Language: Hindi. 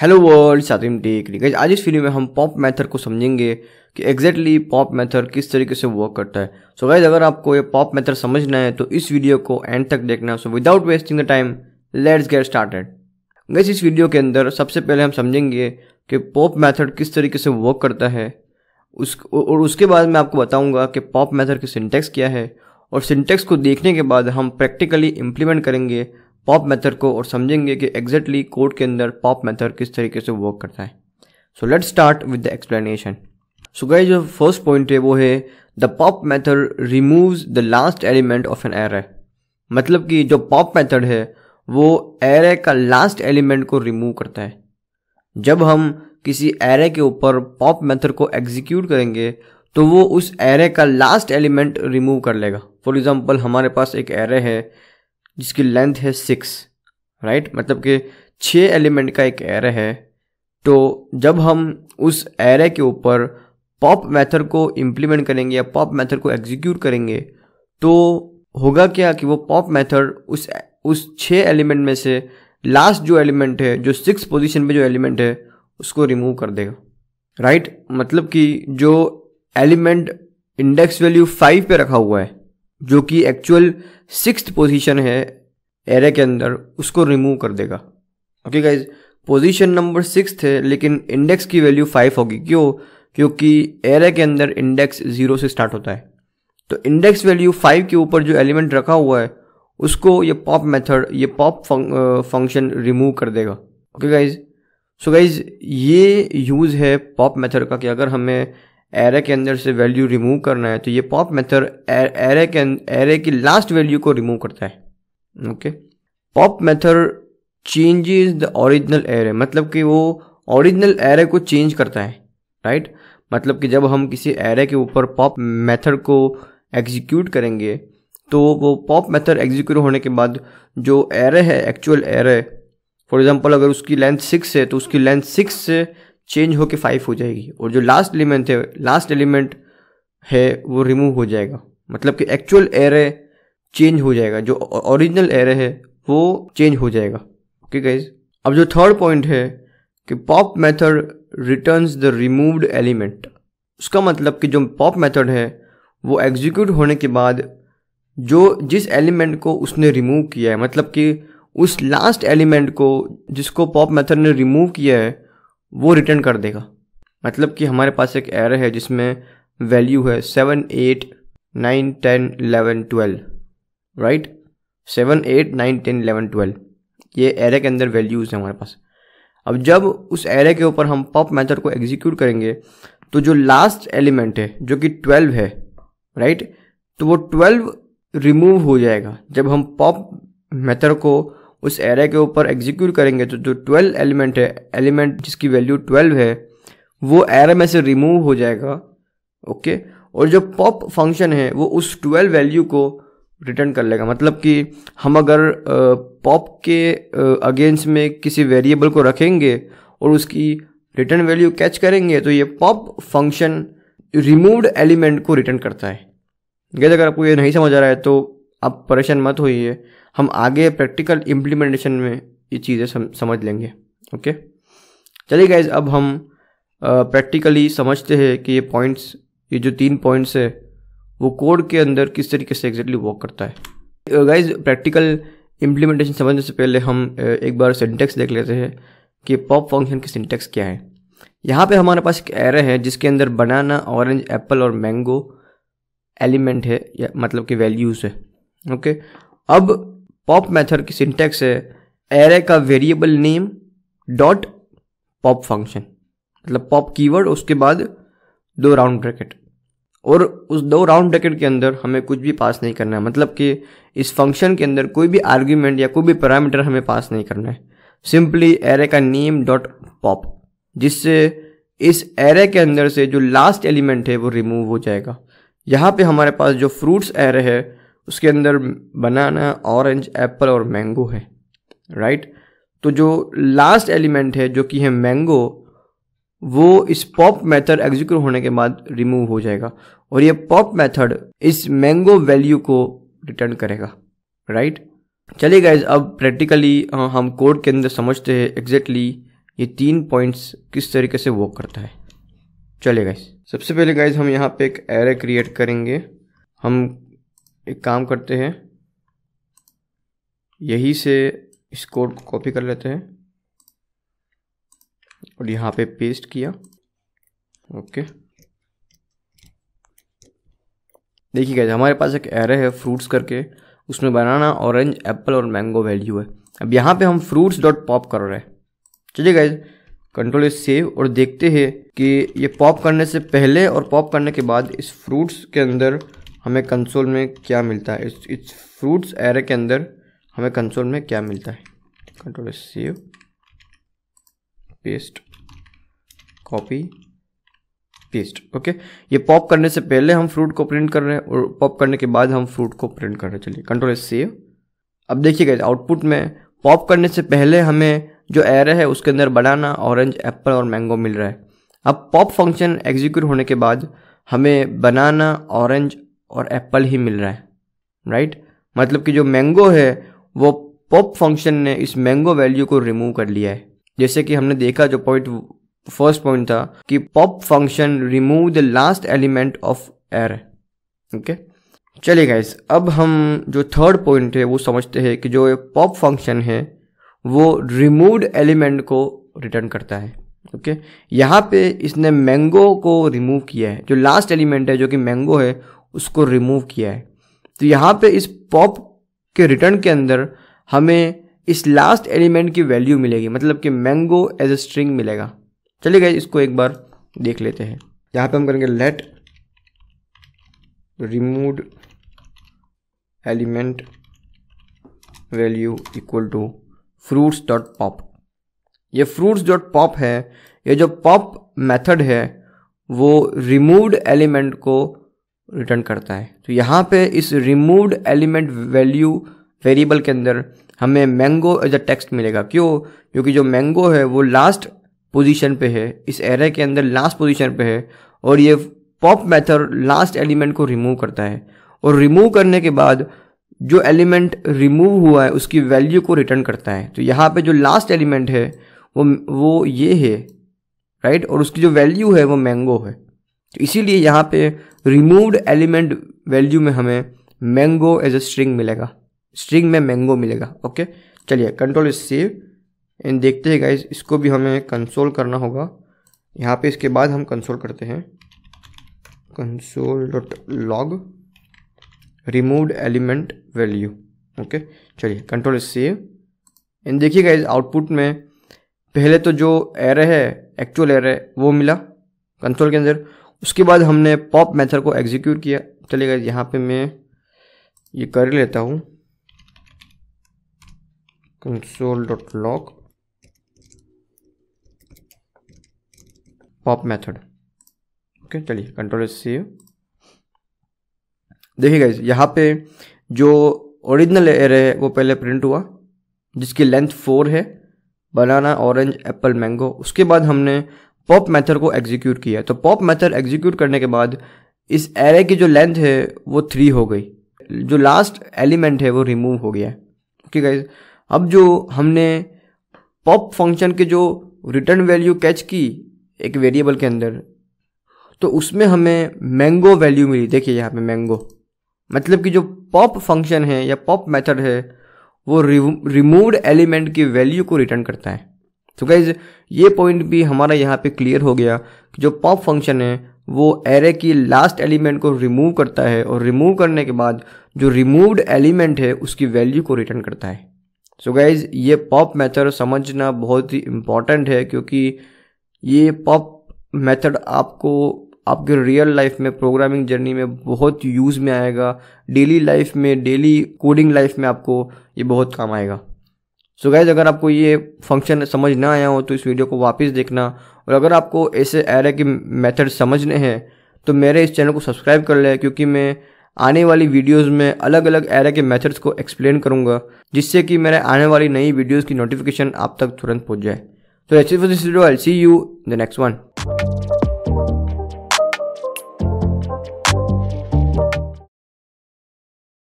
हेलो वर्ल्ड साथियों टेक गाइस, आज इस वीडियो में हम पॉप मेथड को समझेंगे कि एग्जैक्टली पॉप मेथड किस तरीके से वर्क करता है। सो गाइस, अगर आपको ये पॉप मेथड समझना है तो इस वीडियो को एंड तक देखना। So without wasting the time let's get started. Guys, इस वीडियो के अंदर सबसे पहले हम समझेंगे कि पॉप मैथड किस तरीके से वर्क करता है और उसके बाद मैं आपको बताऊँगा कि पॉप मैथड की सिंटेक्स क्या है, और सिंटेक्स को देखने के बाद हम प्रैक्टिकली इम्प्लीमेंट करेंगे पॉप मेथड को और समझेंगे कि एग्जैक्टली कोड के अंदर पॉप मेथड किस तरीके से वर्क करता है। So let's start with the explanation. So guys, जो फर्स्ट पॉइंट है वो है the pop method removes the last element of an array. मतलब कि जो पॉप मेथड है वो एरे का लास्ट एलिमेंट को रिमूव करता है। जब हम किसी एरे के ऊपर पॉप मेथड को एग्जीक्यूट करेंगे तो वो उस एरे का लास्ट एलिमेंट रिमूव कर लेगा। फॉर एग्जाम्पल, हमारे पास एक एरे है जिसकी लेंथ है 6, राइट? मतलब कि 6 एलिमेंट का एक एरे है। तो जब हम उस एरे के ऊपर पॉप मेथड को इम्प्लीमेंट करेंगे या पॉप मेथड को एग्जीक्यूट करेंगे तो होगा क्या कि वो पॉप मेथड उस 6 एलिमेंट में से लास्ट जो एलिमेंट है, जो 6 पोजीशन पे जो एलिमेंट है, उसको रिमूव कर देगा, राइट? मतलब कि जो एलिमेंट इंडेक्स वैल्यू 5 पे रखा हुआ है, जो कि एक्चुअल 6th पोजीशन है एरे के अंदर, उसको रिमूव कर देगा। ओके गाइज, पोजीशन नंबर 6 है लेकिन इंडेक्स की वैल्यू 5 होगी। क्यों? क्योंकि एरे के अंदर इंडेक्स 0 से स्टार्ट होता है। तो इंडेक्स वैल्यू 5 के ऊपर जो एलिमेंट रखा हुआ है उसको ये पॉप मेथड, ये पॉप फंक्शन रिमूव कर देगा। ओके गाइज, सो गाइज, ये यूज़ है पॉप मेथड का कि अगर हमें एरे के अंदर से वैल्यू रिमूव करना है तो ये पॉप मेथड एरे की लास्ट वैल्यू को रिमूव करता है। Okay, pop method changes the original array. मतलब कि वो ओरिजिनल एरे को चेंज करता है, राइट? मतलब कि जब हम किसी एरे के ऊपर पॉप मेथड को एग्जीक्यूट करेंगे तो वो पॉप मेथड एग्जीक्यूट होने के बाद जो एरे है, एक्चुअल एरे, फॉर एग्जाम्पल अगर उसकी लेंथ 6 है तो उसकी लेंथ 6 से चेंज होके 5 हो जाएगी और जो लास्ट एलिमेंट है वो रिमूव हो जाएगा। मतलब कि एक्चुअल एरे चेंज हो जाएगा, जो ओरिजिनल एरे है वो चेंज हो जाएगा। ओके गाइज, अब जो थर्ड पॉइंट है कि pop method returns the removed element. उसका मतलब कि जो पॉप मेथड है वो एग्जीक्यूट होने के बाद जो जिस एलिमेंट को उसने रिमूव किया है, मतलब कि उस लास्ट एलिमेंट को जिसको पॉप मेथड ने रिमूव किया है वो रिटर्न कर देगा। मतलब कि हमारे पास एक एरे है जिसमें वैल्यू है 7, 8, 9, 10, 11, 12, राइट? 7, 8, 9, 10, 11, 12 ये एरे के अंदर वैल्यूज़ हैं हमारे पास। अब जब उस एरे के ऊपर हम पॉप मेथड को एग्जीक्यूट करेंगे तो जो लास्ट एलिमेंट है जो कि 12 है, राइट? तो वो 12 रिमूव हो जाएगा। जब हम पॉप मेथड को उस एरे के ऊपर एग्जीक्यूट करेंगे तो जो 12 एलिमेंट है, एलिमेंट जिसकी वैल्यू 12 है, वो एरे में से रिमूव हो जाएगा। ओके, और जो पॉप फंक्शन है वो उस 12 वैल्यू को रिटर्न कर लेगा। मतलब कि हम अगर पॉप के अगेंस्ट में किसी वेरिएबल को रखेंगे और उसकी रिटर्न वैल्यू कैच करेंगे तो ये पॉप फंक्शन रिमूव्ड एलिमेंट को रिटर्न करता है। गैस, अगर आपको ये नहीं समझ आ रहा है तो आप परेशान मत होइए, हम आगे प्रैक्टिकल इम्प्लीमेंटेशन में ये चीज़ें समझ लेंगे। ओके, चलिए गाइज, अब हम प्रैक्टिकली समझते हैं कि ये पॉइंट्स, ये जो 3 पॉइंट्स है वो कोड के अंदर किस तरीके से एग्जैक्टली वर्क करता है। गाइज, प्रैक्टिकल इम्प्लीमेंटेशन समझने से पहले हम एक बार सिंटेक्स देख लेते हैं कि पॉप फंक्शन की सिंटेक्स क्या है। यहाँ पे हमारे पास एक एरे है जिसके अंदर बनाना, ऑरेंज, एप्पल और मैंगो एलिमेंट है, या मतलब कि वैल्यूज़ है। ओके, अब पॉप मेथड की सिंटेक्स है एरे का variable name dot pop function, मतलब पॉप कीवर्ड, उसके बाद 2 राउंड ब्रैकेट, और उस 2 राउंड ब्रैकेट के अंदर हमें कुछ भी पास नहीं करना है। मतलब कि इस फंक्शन के अंदर कोई भी आर्ग्यूमेंट या कोई भी पैरामीटर हमें पास नहीं करना है। सिंपली एरे का नेम डॉट पॉप, जिससे इस एरे के अंदर से जो लास्ट एलिमेंट है वो रिमूव हो जाएगा। यहाँ पे हमारे पास जो फ्रूट्स एरे है उसके अंदर बनाना, ऑरेंज, एप्पल और मैंगो है, राइट? तो जो लास्ट एलिमेंट है जो कि है मैंगो, वो इस पॉप मेथड एग्जीक्यूट होने के बाद रिमूव हो जाएगा और ये पॉप मेथड इस मैंगो वैल्यू को रिटर्न करेगा, राइट? चलिए गाइज, अब प्रैक्टिकली हम कोड के अंदर समझते हैं एग्जैक्टली ये तीन पॉइंट्स किस तरीके से वर्क करता है। चलिए गाइस, सबसे पहले गाइस हम यहाँ पे एक एरे क्रिएट करेंगे। हम एक काम करते हैं, यही से इस कोड को कॉपी कर लेते हैं और यहाँ पे पेस्ट किया। ओके, देखिए गाइस हमारे पास एक एरे है फ्रूट्स करके, उसमें बनाना, ऑरेंज, एप्पल और मैंगो वैल्यू है। अब यहाँ पे हम फ्रूट्स डॉट पॉप कर रहे हैं। चलिए गाइस कंट्रोल एस सेव और देखते हैं कि ये पॉप करने से पहले और पॉप करने के बाद इस फ्रूट्स के अंदर हमें कंसोल में क्या मिलता है, इस फ्रूट्स एरे के अंदर हमें कंसोल में क्या मिलता है। Control S save, paste, copy, paste. Okay, ये पॉप करने से पहले हम फ्रूट को प्रिंट कर रहे हैं और पॉप करने के बाद हम फ्रूट को प्रिंट कर रहे हैं। चलिए कंट्रोल एस सेव। अब देखिए गाइस आउटपुट में पॉप करने से पहले हमें जो एरे है उसके अंदर बनाना, ऑरेंज, एप्पल और मैंगो मिल रहा है। अब पॉप फंक्शन एग्जीक्यूट होने के बाद हमें बनाना, ऑरेंज और एप्पल ही मिल रहा है, राइट। मतलब कि जो मैंगो है वो पॉप फंक्शन ने इस मैंगो वैल्यू को रिमूव कर लिया है। जैसे कि हमने देखा जो पॉइंट फर्स्ट पॉइंट था कि pop function remove the last element of array. Okay, चलिए गाइस अब हम जो थर्ड पॉइंट है वो समझते हैं कि जो पॉप फंक्शन है वो रिमूव्ड एलिमेंट को रिटर्न करता है। ओके, यहाँ पे इसने मैंगो को रिमूव किया है, जो लास्ट एलिमेंट है जो कि मैंगो है उसको रिमूव किया है। तो यहाँ पे इस पॉप के रिटर्न के अंदर हमें इस लास्ट एलिमेंट की वैल्यू मिलेगी, मतलब कि मैंगो एज ए स्ट्रिंग मिलेगा। चलिए गाइस इसको एक बार देख लेते हैं। यहाँ पे हम करेंगे let removed element value equal to fruits dot pop. ये फ्रूट्स डॉट पॉप है, ये जो पॉप मेथड है वो रिमूव्ड एलिमेंट को रिटर्न करता है। तो यहाँ पे इस रिमूव्ड एलिमेंट वैल्यू वेरिएबल के अंदर हमें मैंगो एज अ टेक्स्ट मिलेगा। क्यों? क्योंकि जो मैंगो है वो लास्ट पोजीशन पे है, इस एरे के अंदर लास्ट पोजीशन पे है, और ये पॉप मेथड लास्ट एलिमेंट को रिमूव करता है और रिमूव करने के बाद जो एलिमेंट रिमूव हुआ है उसकी वैल्यू को रिटर्न करता है। तो यहाँ पे जो लास्ट एलिमेंट है वो ये है, राइट, और उसकी जो वैल्यू है वो मैंगो है। तो इसीलिए यहाँ पे रिमूव्ड एलिमेंट वैल्यू में हमें मैंगो एज ए स्ट्रिंग मिलेगा, स्ट्रिंग में मैंगो मिलेगा। ओके, चलिए कंट्रोल इज सेव एंड देखते हैं गाइस इसको भी हमें कंसोल करना होगा। यहाँ पे इसके बाद हम कंसोल करते हैं, console dot log removed element value. Okay, चलिए कंट्रोल सेव एंड देखिए गाइस आउटपुट में पहले तो जो एरे है, एक्चुअल एरे, वो मिला कंसोल के अंदर, उसके बाद हमने पॉप मेथड को एग्जीक्यूट किया। चलिए गाइस यहाँ पे मैं ये कर लेता हूँ, console dot log pop method. Okay, चलिए कंट्रोल सेव। देखिए गाइस यहाँ पे जो ओरिजिनल एरे है वो पहले प्रिंट हुआ, जिसकी लेंथ 4 है, बनाना, ऑरेंज, एप्पल, मैंगो। उसके बाद हमने पॉप मेथड को एग्जीक्यूट किया। तो पॉप मेथड एग्जीक्यूट करने के बाद इस एरे की जो लेंथ है वो 3 हो गई, जो लास्ट एलिमेंट है वो रिमूव हो गया। ओके गाइस, अब जो हमने पॉप फंक्शन के जो रिटर्न वैल्यू कैच की एक वेरिएबल के अंदर, तो उसमें हमें मैंगो वैल्यू मिली। देखिए यहाँ पे मैंगो, मतलब कि जो पॉप फंक्शन है या पॉप मेथड है वो रिमूव्ड एलिमेंट की वैल्यू को रिटर्न करता है। तो गाइज ये पॉइंट भी हमारा यहाँ पे क्लियर हो गया कि जो पॉप फंक्शन है वो एरे की लास्ट एलिमेंट को रिमूव करता है और रिमूव करने के बाद जो रिमूव्ड एलिमेंट है उसकी वैल्यू को रिटर्न करता है। सो गाइज ये पॉप मेथड समझना बहुत ही इम्पॉर्टेंट है, क्योंकि ये पॉप मेथड आपको आपके रियल लाइफ में, प्रोग्रामिंग जर्नी में बहुत यूज़ में आएगा, डेली लाइफ में, डेली कोडिंग लाइफ में आपको ये बहुत काम आएगा। सो गाइज अगर आपको ये फंक्शन समझ ना आया हो तो इस वीडियो को वापस देखना, और अगर आपको ऐसे एरे के मेथड समझने हैं तो मेरे इस चैनल को सब्सक्राइब कर लें, क्योंकि मैं आने वाली वीडियोस में अलग अलग एरे के मेथड्स को एक्सप्लेन करूँगा, जिससे कि मेरे आने वाली नई वीडियोज़ की नोटिफिकेशन आप तक तुरंत पहुँच जाए। तो that's it for this video, I will see you in the next one.